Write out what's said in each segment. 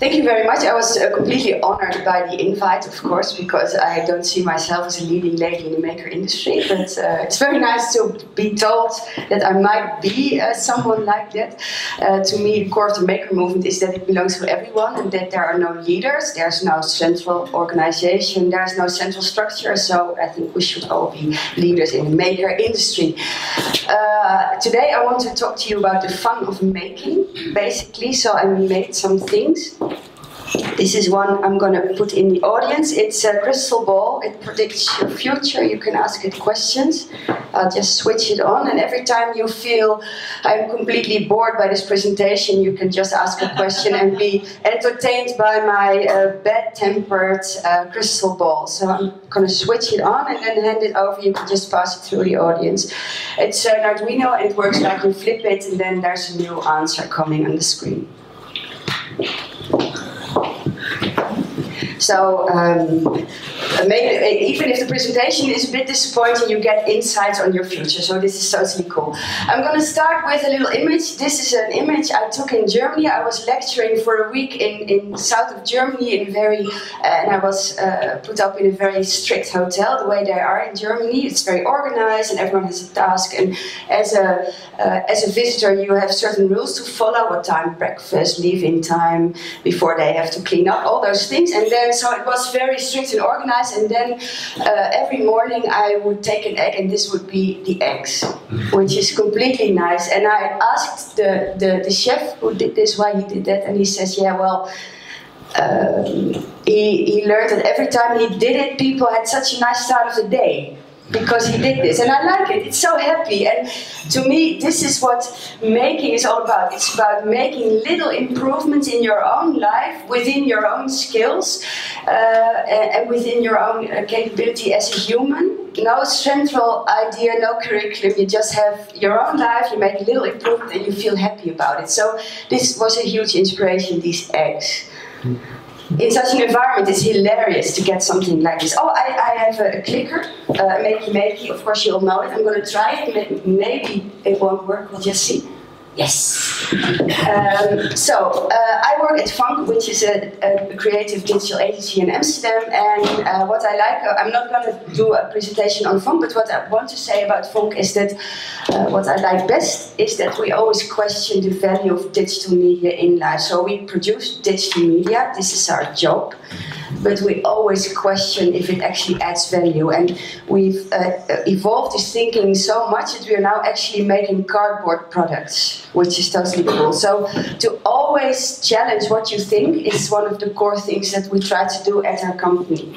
Thank you very much. I was completely honored by the invite, of course, because I don't see myself as a leading lady in the maker industry, but it's very nice to be told that I might be someone like that. To me, the core of the maker movement is that it belongs to everyone and that there are no leaders, there's no central organization, there's no central structure, so I think we should all be leaders in the maker industry. Today I want to talk to you about the fun of making, basically, so I made some things. This is one I'm going to put in the audience. It's a crystal ball. It predicts your future. You can ask it questions. I'll just switch it on. And every time you feel I'm completely bored by this presentation, you can just ask a question and be entertained by my bad-tempered crystal ball. So I'm going to switch it on and then hand it over. You can just pass it through the audience. It's an Arduino and it works like you flip it and then there's a new answer coming on the screen. So maybe, even if the presentation is a bit disappointing, you get insights on your future, so this is totally cool. I'm going to start with a little image. This is an image I took in Germany. I was lecturing for a week in south of Germany in very, and I was put up in a very strict hotel, the way they are in Germany. It's very organized and everyone has a task, and as a visitor you have certain rules to follow, what time breakfast, leave-in time, before they have to clean up, all those things. And then so it was very strict and organized, and then every morning I would take an egg and this would be the eggs, which is completely nice. And I asked the chef who did this why he did that, and he says, yeah, well, he learned that every time he did it, people had such a nice start of the day because he did this. And I like it, it's so happy. And to me, this is what making is all about. It's about making little improvements in your own life, within your own skills, and within your own capability as a human. No central idea, no curriculum, you just have your own life, you make a little improvement and you feel happy about it. So this was a huge inspiration, these eggs. In such an environment, it's hilarious to get something like this. Oh, I have a clicker, Makey Makey, of course you all know it. I'm going to try it, maybe it won't work, we'll just see. Yes! So, I work at Funk, which is a creative digital agency in Amsterdam, and what I like, I'm not going to do a presentation on Funk, but what I want to say about Funk is that what I like best is that we always question the value of digital media in life. So we produce digital media, this is our job, but we always question if it actually adds value. And we've evolved this thinking so much that we are now actually making cardboard products, which is totally cool. So to always challenge what you think is one of the core things that we try to do at our company.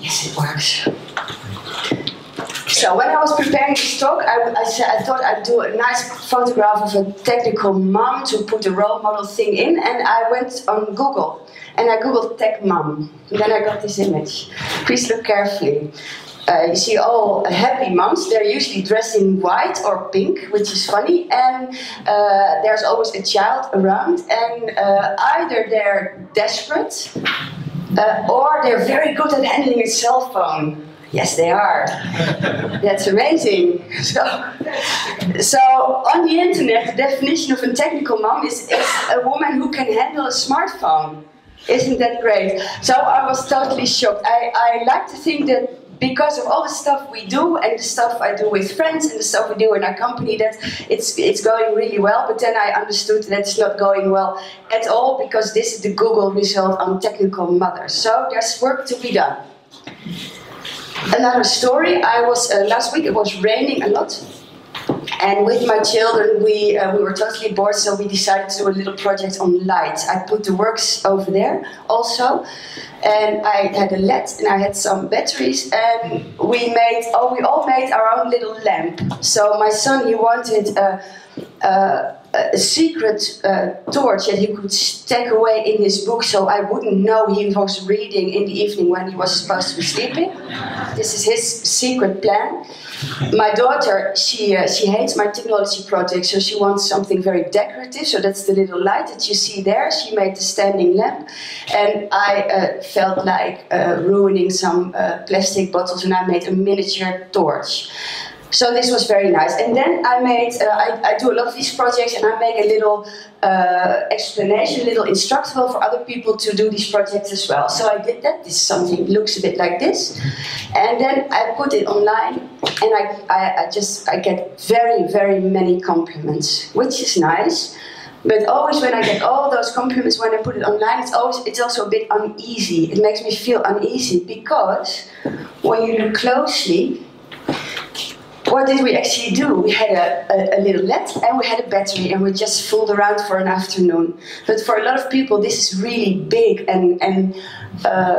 Yes, it works. So when I was preparing this talk, I thought I'd do a nice photograph of a technical mom to put a role model thing in, and I went on Google, and I googled tech mom, and then I got this image. Please look carefully. You see all happy moms, they're usually dressed in white or pink, which is funny, and there's always a child around, and either they're desperate or they're very good at handling a cell phone. Yes, they are. That's amazing. So on the internet, the definition of a technical mom is a woman who can handle a smartphone. Isn't that great? So I was totally shocked. I like to think that because of all the stuff we do, and the stuff I do with friends, and the stuff we do in our company, that it's going really well. But then I understood that it's not going well at all, because this is the Google result on technical mothers. So there's work to be done. Another story, I was, last week it was raining a lot. And with my children, we were totally bored, so we decided to do a little project on lights. I put the works over there also, and I had a LED and I had some batteries, and we all made our own little lamp. So my son, he wanted a secret torch that he could stack away in his book so I wouldn't know he was reading in the evening when he was supposed to be sleeping. This is his secret plan. My daughter, she hates my technology project, so she wants something very decorative, so that's the little light that you see there. She made the standing lamp, and I felt like ruining some plastic bottles, and I made a miniature torch. So this was very nice. And then I made, I do a lot of these projects, and I make a little explanation, a little instructable for other people to do these projects as well. So I did that. This is something looks a bit like this. And then I put it online, and I get very, very many compliments, which is nice. But always when I get all those compliments when I put it online, it's also a bit uneasy. It makes me feel uneasy because when you look closely, what did we actually do? We had a little LED and we had a battery, and we just fooled around for an afternoon. But for a lot of people, this is really big and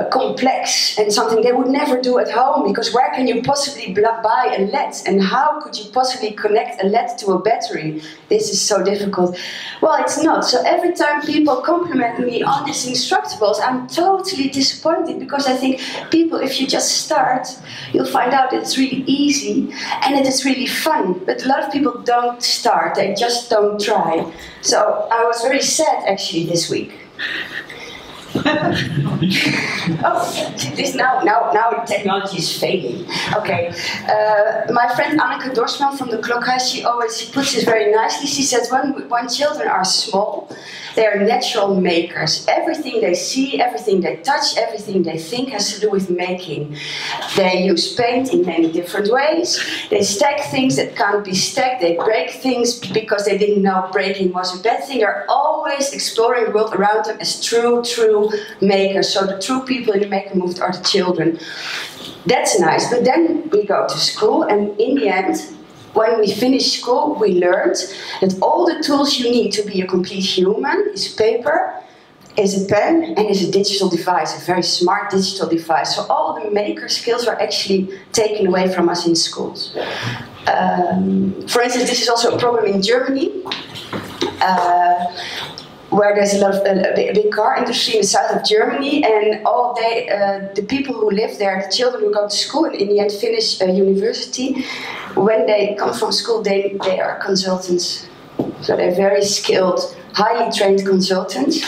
complex, and something they would never do at home, because where can you possibly buy a LED? And how could you possibly connect a LED to a battery? This is so difficult. Well, it's not. So every time people compliment me on these Instructables, I'm totally disappointed, because I think, people, if you just start, you'll find out it's really easy and it is really fun. But a lot of people don't start, they just don't try. So I was very sad actually this week. Oh, this now technology is failing. Okay, my friend Anneke Dorsman from the Clockhouse, she always puts it very nicely. She says, when children are small, they are natural makers. Everything they see, everything they touch, everything they think has to do with making. They use paint in many different ways. They stack things that can't be stacked. They break things because they didn't know breaking was a bad thing. They're always exploring the world around them as true makers. So the true people in the maker movement are the children. That's nice. But then we go to school, and in the end, when we finished school, we learned that all the tools you need to be a complete human is paper, is a pen, and is a digital device, a very smart digital device. So all the maker skills are actually taken away from us in schools. For instance, this is also a problem in Germany, where there's a lot of big car industry in the south of Germany, and all day the people who live there, the children who go to school and in the end finish university, when they come from school, they are consultants. So they're very skilled, highly trained consultants,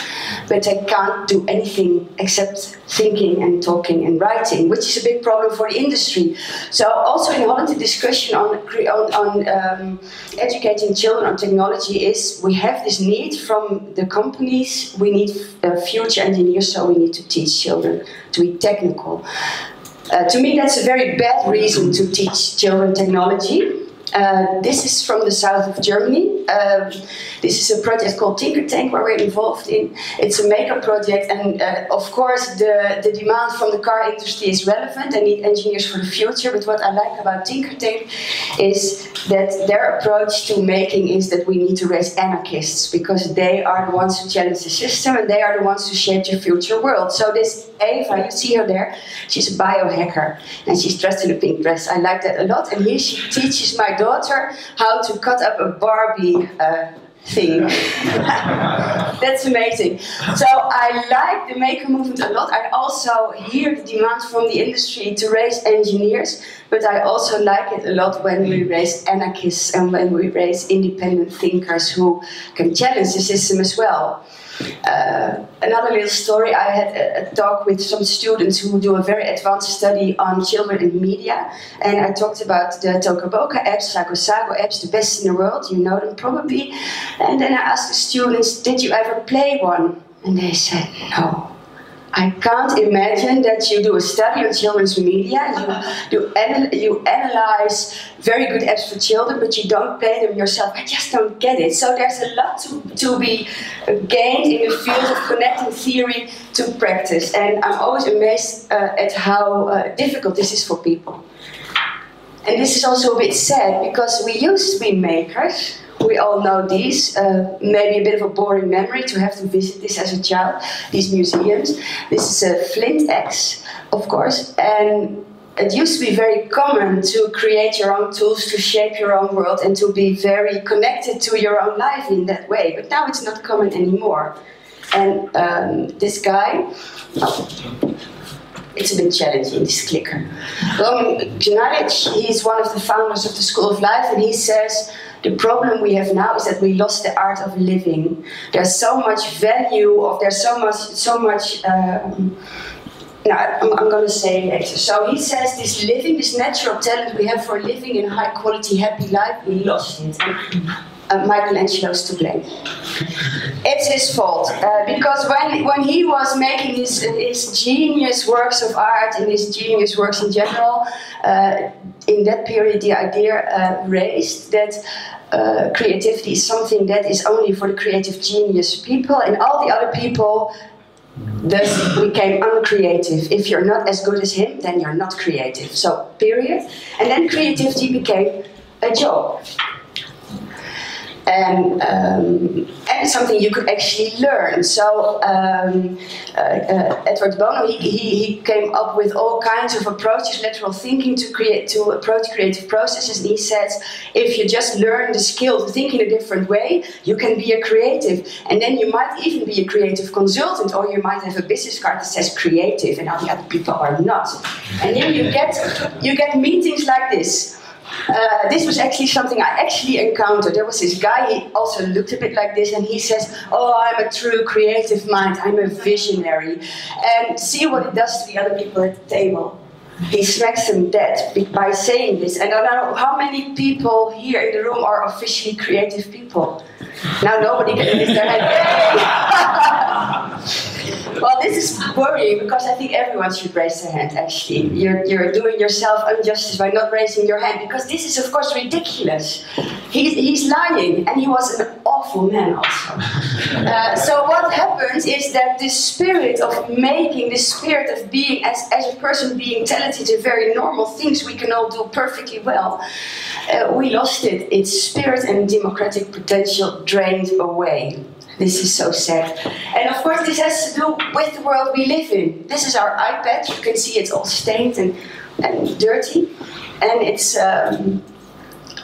but they can't do anything except thinking and talking and writing, which is a big problem for the industry. So also in Holland, the discussion on educating children on technology is, we have this need from the companies, we need future engineers, so we need to teach children to be technical. To me, that's a very bad reason to teach children technology. This is from the south of Germany. This is a project called Tinkertank where we're involved in. It's a maker project, and of course the demand from the car industry is relevant. They need engineers for the future, but what I like about Tinkertank is that their approach to making is that we need to raise anarchists, because they are the ones who challenge the system, and they are the ones who shape the future world. So this Eva, you see her there, she's a biohacker, and she's dressed in a pink dress. I like that a lot, and here she teaches my daughter how to cut up a Barbie thing. That's amazing. So I like the maker movement a lot. I also hear the demand from the industry to raise engineers, but I also like it a lot when we raise anarchists and when we raise independent thinkers who can challenge the system as well. Another little story, I had a talk with some students who do a very advanced study on children and media, and I talked about the Tokaboka apps, Sago Sago apps, the best in the world, you know them probably. And then I asked the students, did you ever play one? And they said, no. I can't imagine that you do a study on children's media, you analyze very good apps for children, but you don't play them yourself. I just don't get it. So there's a lot to be gained in the field of connecting theory to practice. And I'm always amazed at how difficult this is for people. And this is also a bit sad, because we used to be makers. We all know these, maybe a bit of a boring memory to have to visit this as a child, these museums. This is a flint axe, of course, and It used to be very common to create your own tools, to shape your own world, and to be very connected to your own life in that way. But now it's not common anymore. And this guy, it's a bit challenging, this clicker. Roman Krznaric, he's one of the founders of the School of Life, and he says, the problem we have now is that we lost the art of living. There's so much value, I'm going to say later. So he says this living, this natural talent we have for living in a high quality, happy life, we lost it. And Michelangelo's to blame. It's his fault, because when he was making his genius works of art and his genius works in general, in that period the idea raised that creativity is something that is only for the creative genius people, and all the other people thus became uncreative. If you're not as good as him, then you're not creative. So, period. And then creativity became a job. And something you could actually learn. So Edward de Bono, he came up with all kinds of approaches, lateral thinking, to approach creative processes. And he says, if you just learn the skill to think in a different way, you can be a creative. And then you might even be a creative consultant, or you might have a business card that says creative, and all the other people are not. And then you get meetings like this. This was actually something I actually encountered. There was this guy, he also looked a bit like this, and he says, oh, I'm a true creative mind, I'm a visionary. And see what it does to the other people at the table. He smacks them dead by saying this. And I don't know how many people here in the room are officially creative people. Now nobody can lift their hand. Well, this is worrying, because I think everyone should raise their hand, actually. You're doing yourself injustice by not raising your hand, because this is, of course, ridiculous. He's lying, and he was an awful man also. So what happens is that this spirit of making, this spirit of being, as a person being talented in very normal things we can all do perfectly well, we lost it. Its spirit and democratic potential drained away. This is so sad. And of course this has to do with the world we live in. This is our iPad. You can see it's all stained and dirty. And it's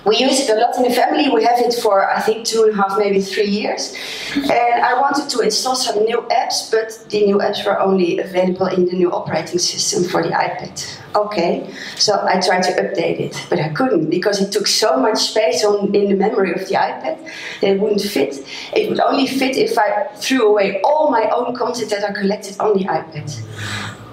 we use it a lot in the family. We have it for, I think, 2.5, maybe 3 years. And I wanted to install some new apps, but the new apps were only available in the new operating system for the iPad. Okay, so I tried to update it, but I couldn't, because it took so much space in the memory of the iPad that it wouldn't fit. It would only fit if I threw away all my own content that I collected on the iPad.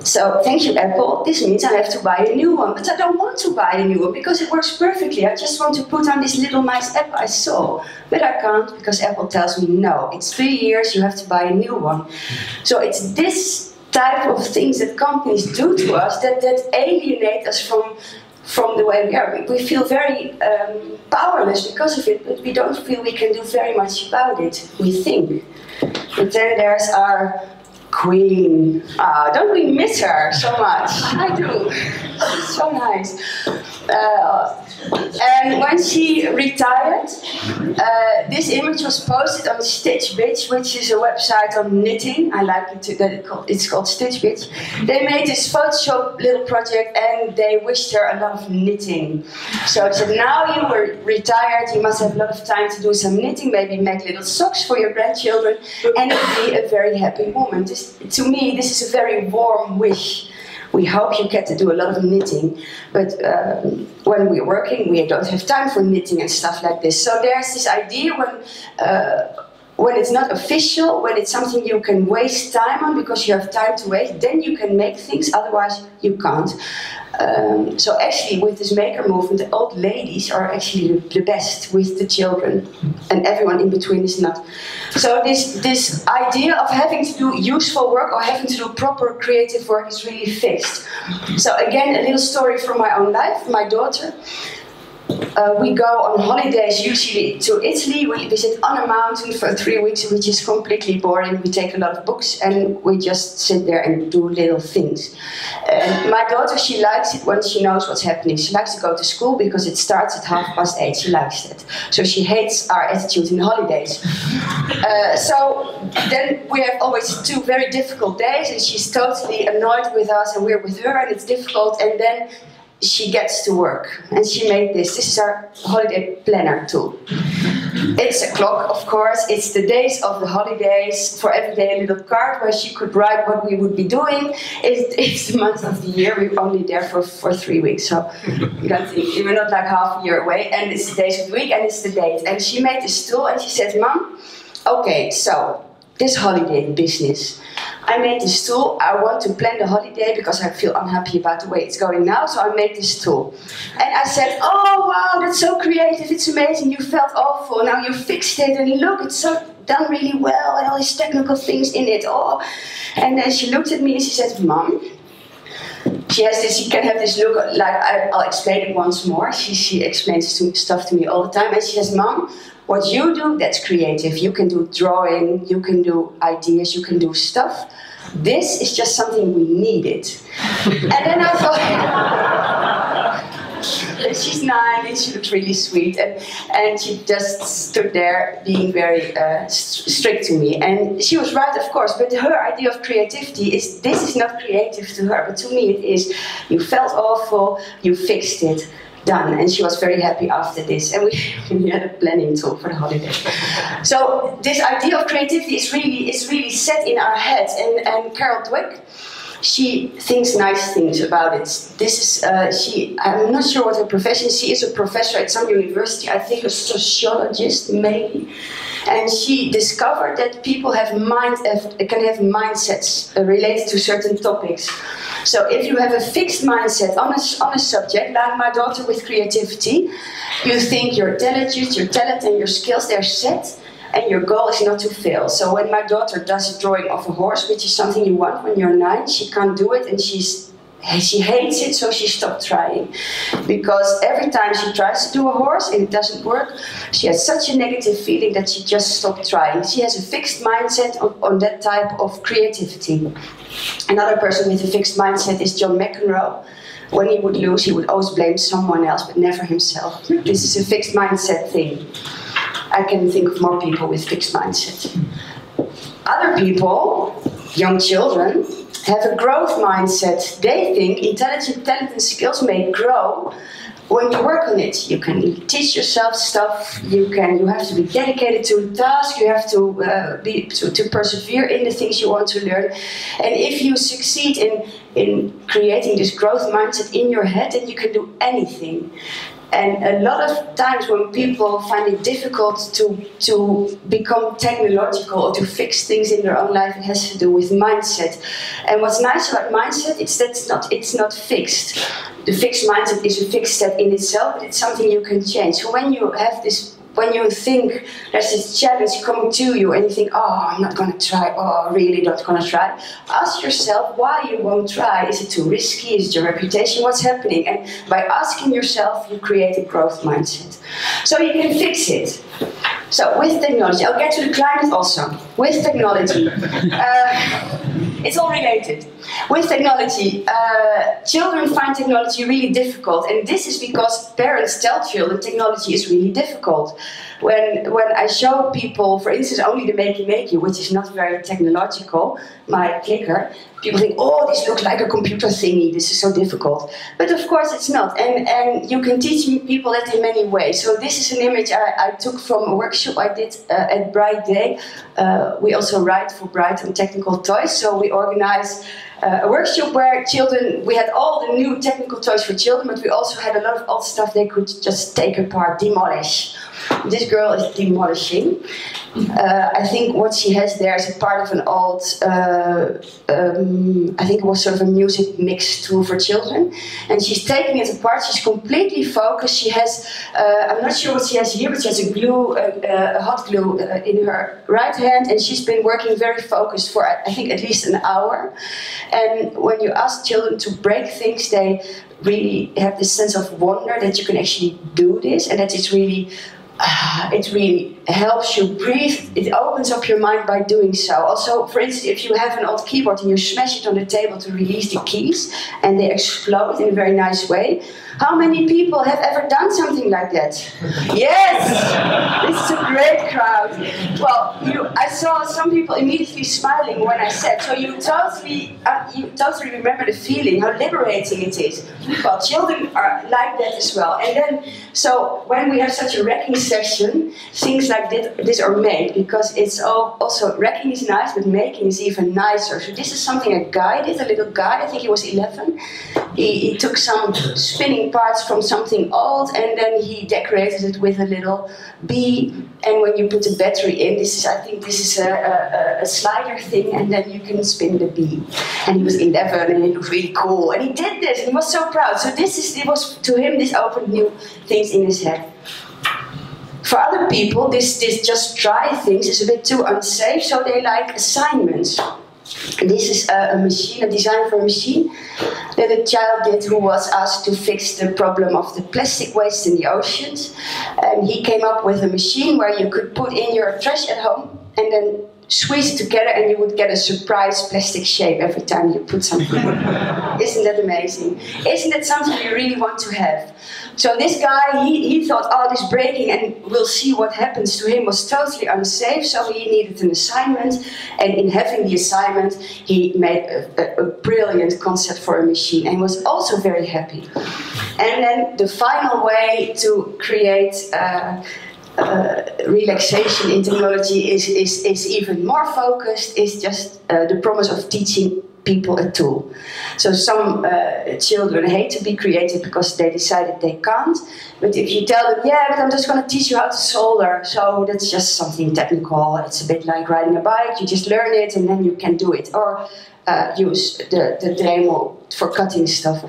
So, thank you, Apple. This means I have to buy a new one, but I don't want to buy a new one because it works perfectly. I just want to put on this little nice app I saw, but I can't because Apple tells me no. It's 3 years, you have to buy a new one. So it's this type of things that companies do to us that alienate us from the way we are. We feel very powerless because of it, but we don't feel we can do very much about it, we think. But then there's our Queen. Don't we miss her so much? I do. She's so nice. And when she retired, this image was posted on Stitch Bitch, which is a website on knitting. I like it too, it's called Stitch Bitch. They made this Photoshop little project and they wished her a lot of knitting. So I said, now you were retired, you must have a lot of time to do some knitting, maybe make little socks for your grandchildren, and be a very happy woman. To me, this is a very warm wish. We hope you get to do a lot of knitting, but when we're working, we don't have time for knitting and stuff like this. So there's this idea when it's not official, when it's something you can waste time on because you have time to waste, then you can make things, otherwise you can't. So actually, with this maker movement, the old ladies are actually the best with the children, and everyone in between is not. So this idea of having to do useful work or having to do proper creative work is really fixed. So again, a little story from my own life, my daughter. We go on holidays usually to Italy. We visit on a mountain for 3 weeks, which is completely boring. We take a lot of books and we just sit there and do little things. And my daughter, she likes it when she knows what's happening. She likes to go to school because it starts at 8:30. She likes it. So she hates our attitude in holidays. So then we have always 2 very difficult days and she's totally annoyed with us and we're with her and it's difficult. And then she gets to work and she made this. This is our holiday planner tool. It's a clock, of course. It's the days of the holidays. For every day, a little card where she could write what we would be doing. It's the month of the year. We're only there for 3 weeks, so you don't think, we're not like half a year away. And it's the days of the week and it's the date. And she made this tool and she said, "Mom, okay, so this holiday business. I made this tool. I want to plan the holiday because I feel unhappy about the way it's going now, so I made this tool." And I said, "Oh wow, that's so creative, it's amazing, you felt awful, now you fixed it, and look, it's so done really well, and all these technical things in it, oh." And then she looked at me and she said, "Mom," she has this, she can have this look, like, I'll explain it once more. She explains stuff to me all the time, and she says, "Mom, what you do, that's creative. You can do drawing, you can do ideas, you can do stuff. This is just something we needed." And then I thought, she's 9 and she looked really sweet. And she just stood there being very strict to me. And she was right, of course, but her idea of creativity is, this is not creative to her, but to me it is. You felt awful, you fixed it. Done. And she was very happy after this, and we had a planning tool for the holiday. So this idea of creativity is really set in our heads, and Carol Dweck, she thinks nice things about it. This is I'm not sure what her profession is. She is a professor at some university, I think a sociologist maybe, and she discovered that people have can have mindsets related to certain topics. So if you have a fixed mindset on a subject, like my daughter with creativity, you think your intelligence, your talent and your skills, they're set. And your goal is not to fail. So when my daughter does a drawing of a horse, which is something you want when you're 9, she can't do it and she hates it, so she stopped trying. Because every time she tries to do a horse and it doesn't work, she has such a negative feeling that she just stopped trying. She has a fixed mindset on that type of creativity. Another person with a fixed mindset is John McEnroe. When he would lose, he would always blame someone else, but never himself. This is a fixed mindset thing. I can think of more people with fixed mindset. Other people, young children, have a growth mindset. They think intelligent, talent and skills may grow when you work on it. You can teach yourself stuff, you have to be dedicated to a task, you have to be to persevere in the things you want to learn. And if you succeed in creating this growth mindset in your head, then you can do anything. And a lot of times when people find it difficult to become technological or to fix things in their own life, it has to do with mindset. And what's nice about mindset is that it's not fixed. The fixed mindset is a fixed set in itself, but it's something you can change. So when you have this, when you think there's this challenge coming to you and you think, "Oh, I'm not gonna try, oh, really not gonna try," ask yourself why you won't try. Is it too risky? Is it your reputation? What's happening? And by asking yourself, you create a growth mindset. So you can fix it. So with technology, I'll get to the climate also. With technology, it's all related. With technology, children find technology really difficult, and this is because parents tell children technology is really difficult. When I show people, for instance, only the Makey Makey, which is not very technological, my clicker, people think, "Oh, this looks like a computer thingy, this is so difficult." But of course it's not, and you can teach people that in many ways. So this is an image I took from a workshop I did at Bright Day. We also write for Bright on technical toys, so we organize a workshop where children, we had all the new technical toys for children, but we also had a lot of old stuff they could just take apart, demolish. This girl is demolishing. I think what she has there is a part of an old, I think it was sort of a music mix tool for children. And she's taking it apart, she's completely focused. She has, I'm not sure what she has here, but she has a glue, a hot glue in her right hand, and she's been working very focused for, I think, at least an hour. And when you ask children to break things, they really have this sense of wonder that you can actually do this, and that it really helps you breathe. It opens up your mind by doing so. Also, for instance, if you have an old keyboard and you smash it on the table to release the keys and they explode in a very nice way, how many people have ever done something like that? Yes! This is a great crowd. Well, I saw some people immediately smiling when I said, so you totally remember the feeling, how liberating it is. Well, children are like that as well. And then, so when we have such a racking session, things like this are made, because it's all, also racking is nice, but making is even nicer. So this is something a guy did, a little guy, I think he was 11. He took some spinning parts from something old, and then he decorated it with a little bee. And when you put the battery in, this is, I think this is a slider thing, and then you can spin the bee. And he was 11, and he looked really cool. And he did this, and he was so proud. So this is, it was, to him, this opened new things in his head. For other people, this just try things is a bit too unsafe, so they like assignments. This is a machine, a design for a machine that a child did, who was asked to fix the problem of the plastic waste in the oceans. And he came up with a machine where you could put in your trash at home and then squeeze it together, and you would get a surprise plastic shape every time you put something in. Isn't that amazing? Isn't that something you really want to have? So this guy, he thought, oh, this breaking, and we'll see what happens to him, was totally unsafe, so he needed an assignment, and in having the assignment, he made a brilliant concept for a machine, and was also very happy. And then the final way to create relaxation in technology is even more focused, is just the promise of teaching people a tool. So some children hate to be creative because they decided they can't, but if you tell them, yeah, but I'm just going to teach you how to solder, so that's just something technical, it's a bit like riding a bike, you just learn it and then you can do it, or use the Dremel for cutting stuff.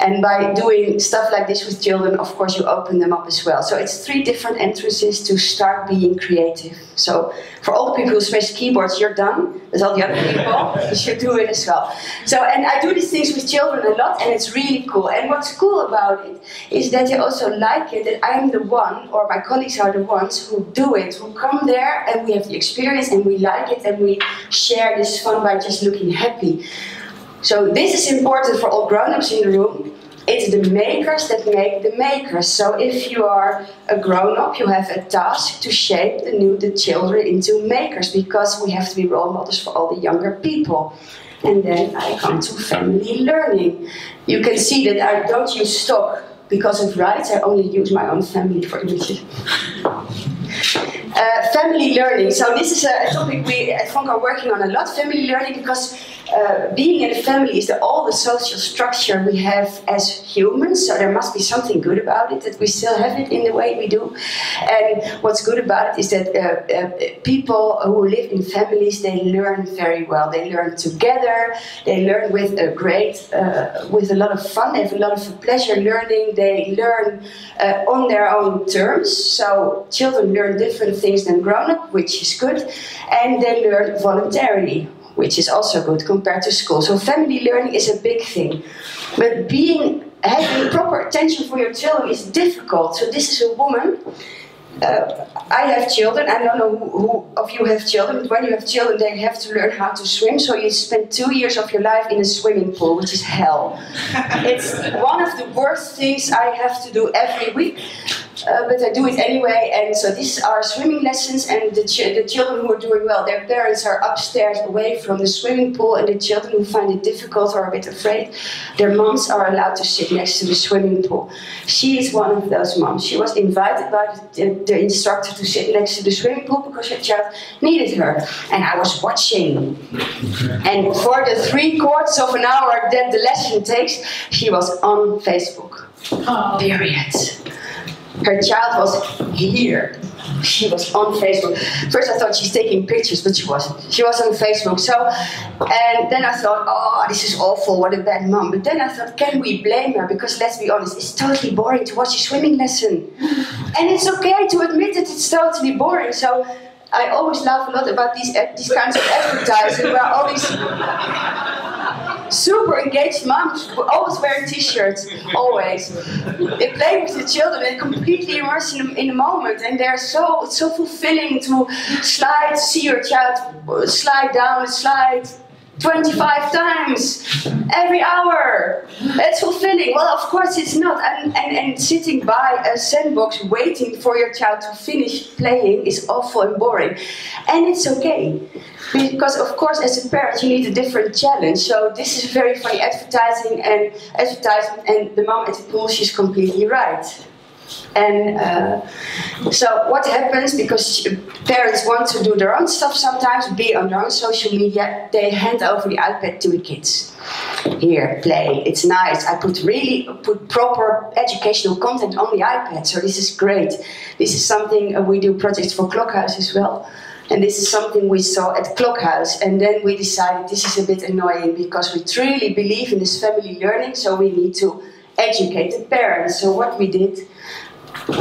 And by doing stuff like this with children, of course, you open them up as well. So it's 3 different entrances to start being creative. So for all the people who smash keyboards, you're done. With all the other people, you should do it as well. So, and I do these things with children a lot, and it's really cool. And what's cool about it is that they also like it, that I'm the one, or my colleagues are the ones who do it, who come there, and we have the experience, and we like it, and we share this fun by just looking happy. So this is important for all grown-ups in the room. It's the makers that make the makers. So if you are a grown-up, you have a task to shape the children into makers, because we have to be role models for all the younger people. And then I come to family learning. You can see that I don't use stock because of rights. I only use my own family for images. Family learning. So this is a topic we at Funk are working on a lot. Family learning, because being in a family is all the social structure we have as humans, so there must be something good about it, that we still have it in the way we do. And what's good about it is that people who live in families, they learn very well. They learn together, they learn with a great, with a lot of fun, they have a lot of pleasure learning, they learn on their own terms, so children learn different things than grown-up, which is good, and they learn voluntarily, which is also good compared to school. So family learning is a big thing. But having proper attention for your children is difficult. So this is a woman. I have children. I don't know who of you have children, but when you have children, they have to learn how to swim. So you spend 2 years of your life in a swimming pool, which is hell. It's one of the worst things I have to do every week, but I do it anyway. And so these are swimming lessons, and the children who are doing well, their parents are upstairs away from the swimming pool, and the children who find it difficult or a bit afraid, their moms are allowed to sit next to the swimming pool. She is one of those moms. She was invited by the instructor to sit next to the swimming pool because her child needed her, and I was watching. And for the 3/4 of an hour that the lesson takes, she was on Facebook. Period. her child was here. She was on Facebook. First I thought she's taking pictures, but she wasn't. She was on Facebook. So, and then I thought, oh, this is awful, what a bad mom. But then I thought, can we blame her? Because let's be honest, it's totally boring to watch a swimming lesson. And it's okay to admit that it's totally boring. So I always laugh a lot about these kinds of advertising where all these super engaged moms always wearing t-shirts, always. They play with the children and completely immerse them in the moment, and they're so fulfilling to slide, see your child slide down and slide 25 times every hour. That's fulfilling. Well, of course it's not. And sitting by a sandbox waiting for your child to finish playing is awful and boring. And it's okay. Because of course as a parent you need a different challenge. So this is very funny advertisement, and the mom at the pool, she's completely right. And so what happens, because parents want to do their own stuff sometimes, be on their own social media, they hand over the iPad to the kids. Here, play, it's nice. I put proper educational content on the iPad, so this is great. This is something we do projects for Clockhouse as well. And this is something we saw at Clockhouse, and then we decided this is a bit annoying because we truly believe in this family learning, so we need to educate the parents. So what we did,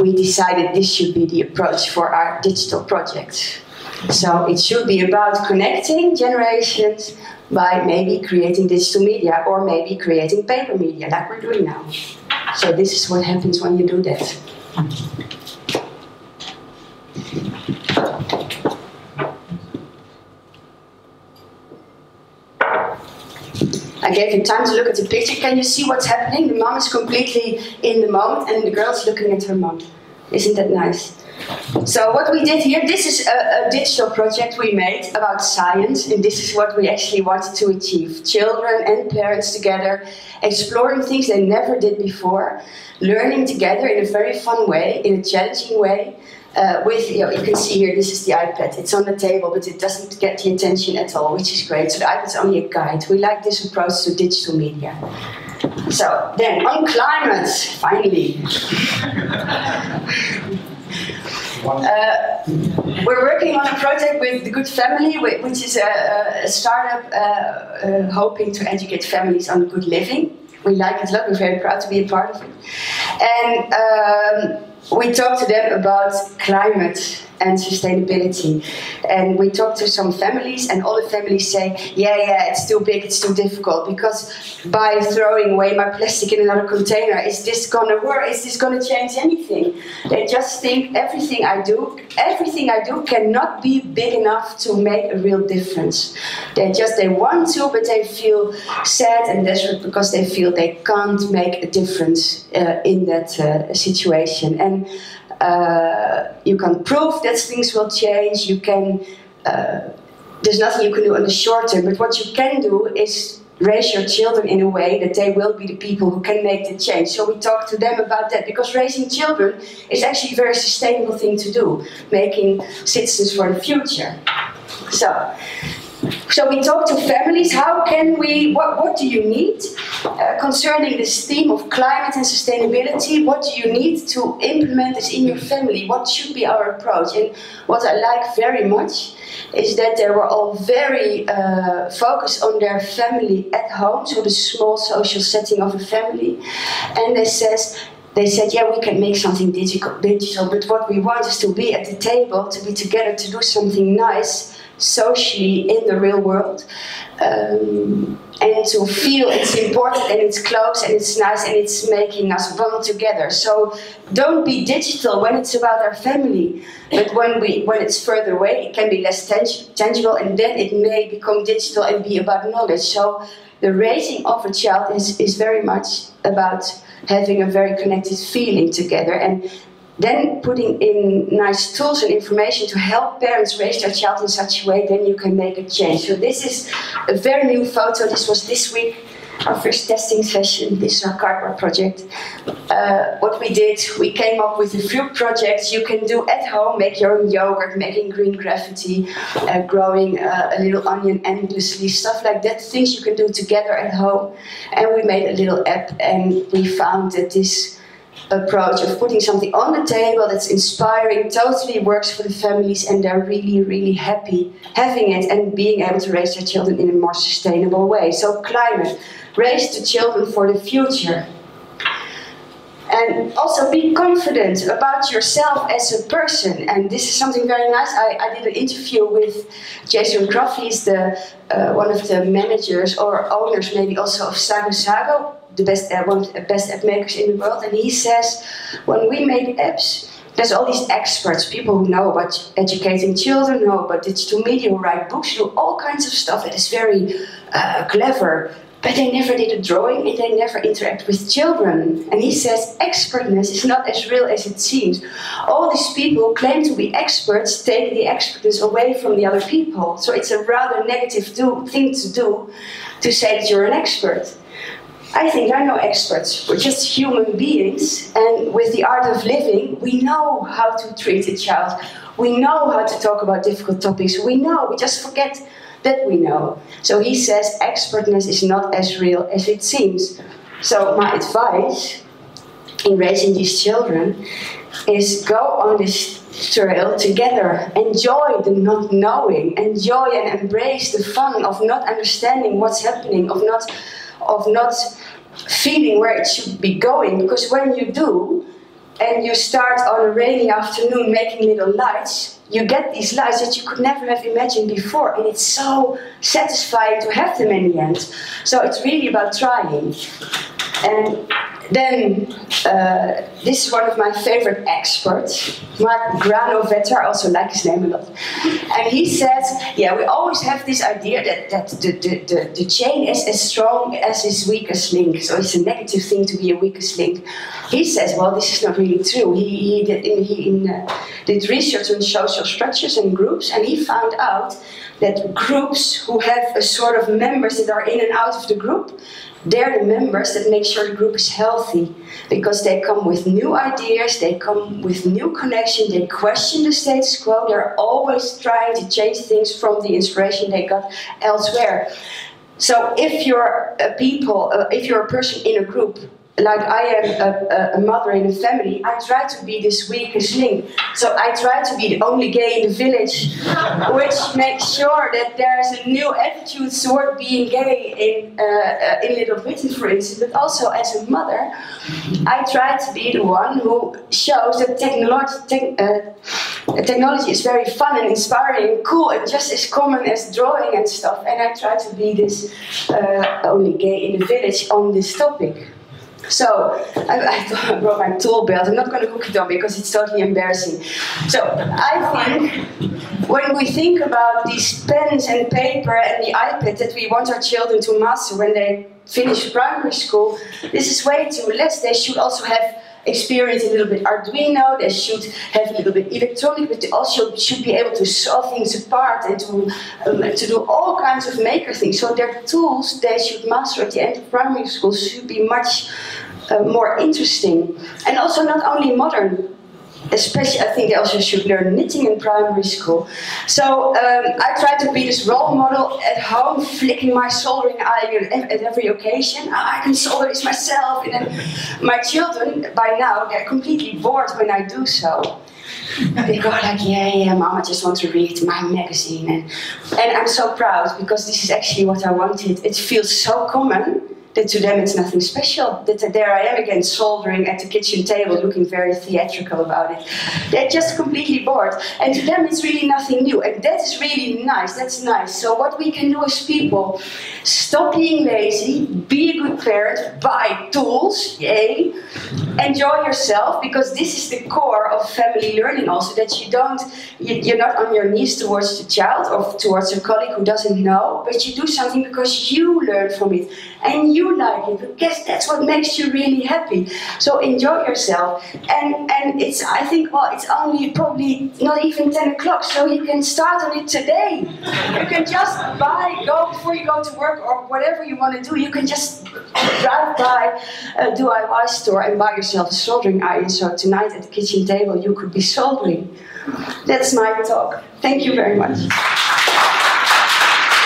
we decided this should be the approach for our digital project. So it should be about connecting generations by maybe creating digital media or maybe creating paper media like we're doing now. So this is what happens when you do that. I gave you time to look at the picture. Can you see what's happening? The mom is completely in the moment and the girl's looking at her mom. Isn't that nice? So what we did here, this is a digital project we made about science, and this is what we actually wanted to achieve. Children and parents together, exploring things they never did before, learning together in a very fun way, in a challenging way. You can see here, this is the iPad. It's on the table, but it doesn't get the attention at all, which is great. So the iPad's only a guide. We like this approach to digital media. So then, on climate, finally. We're working on a project with The Good Family, which is a startup hoping to educate families on good living. We like it a lot. We're very proud to be a part of it. And we talked to them about climate and sustainability. And we talked to some families, and all the families say, yeah, it's too big, it's too difficult, because by throwing away my plastic in another container, is this gonna work? Is this gonna change anything? They just think everything I do cannot be big enough to make a real difference. They want to, but they feel sad and desperate because they feel they can't make a difference in that situation. And you can prove that things will change, you can, there's nothing you can do on the short term, but what you can do is raise your children in a way that they will be the people who can make the change. So we talked to them about that, because raising children is actually a very sustainable thing to do, making citizens for the future. So we talked to families, how can we, what do you need concerning this theme of climate and sustainability? What do you need to implement this in your family? What should be our approach? And what I like very much is that they were all very focused on their family at home, so the small social setting of a family. And they said, yeah, we can make something digital, but what we want is to be at the table, to be together, to do something nice, socially, in the real world, and to feel it's important and it's close and it's nice and it's making us bond together. So don't be digital when it's about our family, but when it's further away, it can be less tangible, and then it may become digital and be about knowledge. So the raising of a child is very much about having a very connected feeling together, and then putting in nice tools and information to help parents raise their child in such a way, then you can make a change. So this is a very new photo. This was this week, our first testing session. This is our cardboard project. What we did, we came up with a few projects you can do at home, make your own yogurt, making green graffiti, growing a little onion endlessly, stuff like that, things you can do together at home. And we made a little app, and we found that this approach of putting something on the table that's inspiring, totally works for the families, and they're really, really happy having it and being able to raise their children in a more sustainable way. So climate, raise the children for the future. And also be confident about yourself as a person. And this is something very nice. I did an interview with Jason Kroffi, he's the, one of the managers or owners maybe also of Sago Sago, the best, one of the best app makers in the world. And he says, when we make apps, there's all these experts, people who know about educating children, know about digital media, who write books, who do all kinds of stuff that is very clever. But they never did a drawing and they never interact with children. And he says, expertness is not as real as it seems. All these people who claim to be experts take the expertness away from the other people. So it's a rather negative thing to do, to say that you're an expert. I think there are no experts, we're just human beings, and with the art of living, we know how to treat a child, we know how to talk about difficult topics, we know, we just forget that we know. So he says, expertness is not as real as it seems. So my advice in raising these children is go on this trail together, enjoy the not knowing, enjoy and embrace the fun of not understanding what's happening, of not feeling where it should be going, because when you do, and you start on a rainy afternoon making little lights, you get these lights that you could never have imagined before, and it's so satisfying to have them in the end. So it's really about trying. And then, this is one of my favorite experts, Mark Granovetter, I also like his name a lot. And he says, yeah, we always have this idea that the chain is as strong as its weakest link. So it's a negative thing to be a weakest link. He says, well, this is not really true. He did research on social structures and groups, and he found out that groups who have a sort of members that are in and out of the group, they're the members that make sure the group is healthy, because they come with new ideas, they come with new connections, they question the status quo, they're always trying to change things from the inspiration they got elsewhere. So if you're a person in a group, like I am a mother in a family, I try to be this weakest link. So I try to be the only gay in the village, which makes sure that there's a new attitude toward being gay in Little Britain, for instance. But also as a mother, I try to be the one who shows that technology is very fun and inspiring and cool and just as common as drawing and stuff. And I try to be this only gay in the village on this topic. So, I brought my tool belt. I'm not going to hook it on because it's totally embarrassing. So, I think when we think about these pens and paper and the iPad that we want our children to master when they finish primary school, this is way too less. They should also have experience a little bit Arduino, they should have a little bit electronic, but they also should be able to saw things apart and to do all kinds of maker things. So their tools they should master at the end of primary school should be much more interesting. And also not only modern, especially I think they also should learn knitting in primary school. So I try to be this role model at home, flicking my soldering iron at every occasion. I can solder this myself, and then my children by now they're completely bored when I do so. They go like, yeah, mom, I just want to read my magazine, and I'm so proud because this is actually what I wanted. It feels so common. That to them it's nothing special, that there I am again soldering at the kitchen table, looking very theatrical about it. They're just completely bored. And to them it's really nothing new, and that is really nice, that's nice. So what we can do as people, stop being lazy, be a good parent, buy tools, yay, enjoy yourself, because this is the core of family learning also, that you're not on your knees towards the child or towards a colleague who doesn't know, but you do something because you learn from it, and you like it, because that's what makes you really happy. So enjoy yourself, and it's, I think, well, it's only probably not even 10 o'clock, so you can start on it today. You can just go before you go to work or whatever you want to do, you can just drive by a DIY store and buy yourself a soldering iron, so tonight at the kitchen table you could be soldering. That's my talk. Thank you very much.